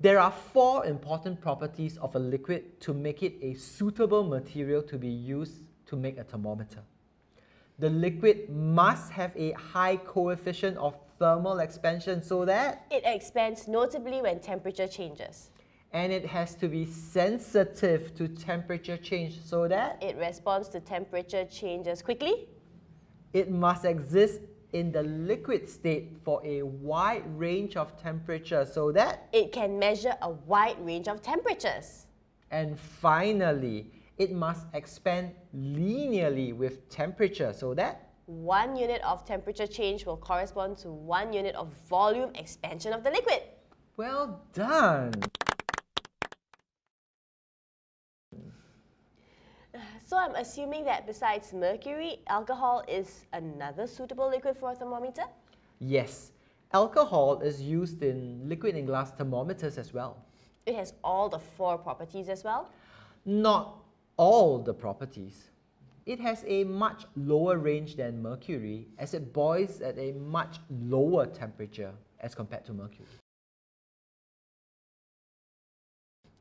There are four important properties of a liquid to make it a suitable material to be used to make a thermometer. The liquid must have a high coefficient of thermal expansion so that it expands notably when temperature changes. And it has to be sensitive to temperature change so that it responds to temperature changes quickly. It must exist in the liquid state for a wide range of temperatures so that it can measure a wide range of temperatures. And finally, it must expand linearly with temperature so that 1 unit of temperature change will correspond to 1 unit of volume expansion of the liquid. Well done! So I'm assuming that besides mercury, alcohol is another suitable liquid for a thermometer? Yes. Alcohol is used in liquid and glass thermometers as well. It has all the four properties as well? Not all the properties. It has a much lower range than mercury as it boils at a much lower temperature as compared to mercury.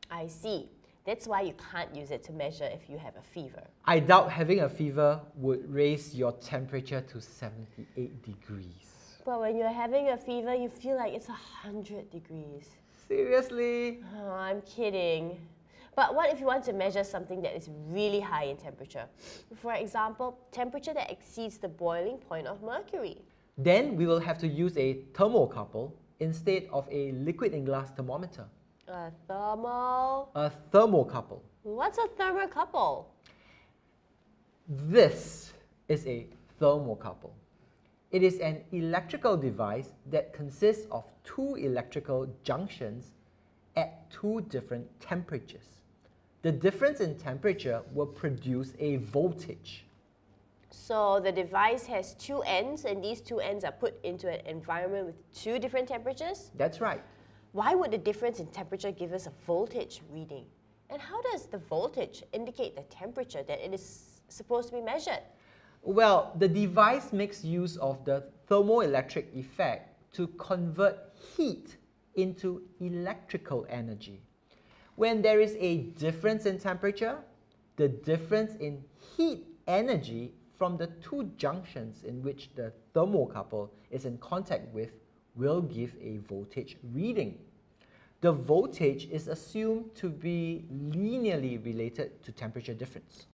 I see. That's why you can't use it to measure if you have a fever. I doubt having a fever would raise your temperature to 78 degrees. But when you're having a fever, you feel like it's 100 degrees. Seriously? Oh, I'm kidding. But what if you want to measure something that is really high in temperature? For example, temperature that exceeds the boiling point of mercury. Then we will have to use a thermocouple instead of a liquid and glass thermometer. A thermocouple. What's a thermocouple? This is a thermocouple. It is an electrical device that consists of two electrical junctions at two different temperatures. The difference in temperature will produce a voltage. So the device has two ends, and these two ends are put into an environment with two different temperatures? That's right. Why would the difference in temperature give us a voltage reading? And how does the voltage indicate the temperature that it is supposed to be measured? Well, the device makes use of the thermoelectric effect to convert heat into electrical energy. When there is a difference in temperature, the difference in heat energy from the two junctions in which the thermocouple is in contact with will give a voltage reading. The voltage is assumed to be linearly related to temperature difference.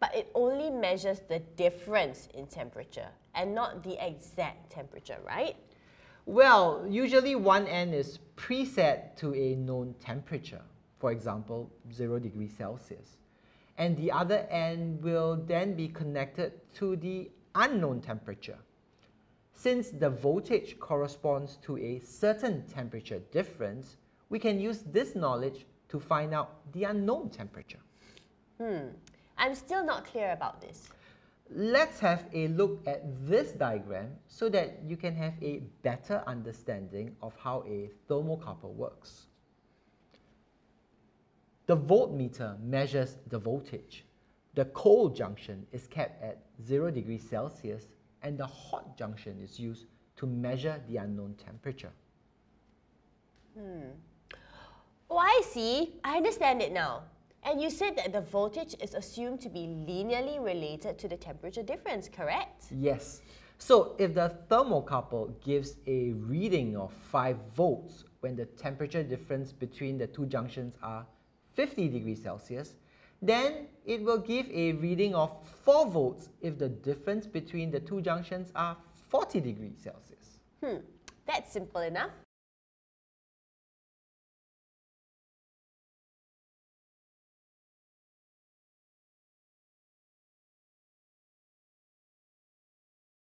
But it only measures the difference in temperature and not the exact temperature, right? Well, usually one end is preset to a known temperature, for example, 0 degrees Celsius. And the other end will then be connected to the unknown temperature. Since the voltage corresponds to a certain temperature difference, we can use this knowledge to find out the unknown temperature. I'm still not clear about this. Let's have a look at this diagram so that you can have a better understanding of how a thermocouple works. The voltmeter measures the voltage. The cold junction is kept at 0 degrees Celsius, and the hot junction is used to measure the unknown temperature. Oh, I see. I understand it now. And you said that the voltage is assumed to be linearly related to the temperature difference, correct? Yes. So if the thermocouple gives a reading of 5 volts when the temperature difference between the two junctions are 50 degrees Celsius, then it will give a reading of 4 volts if the difference between the two junctions are 40 degrees Celsius. That's simple enough.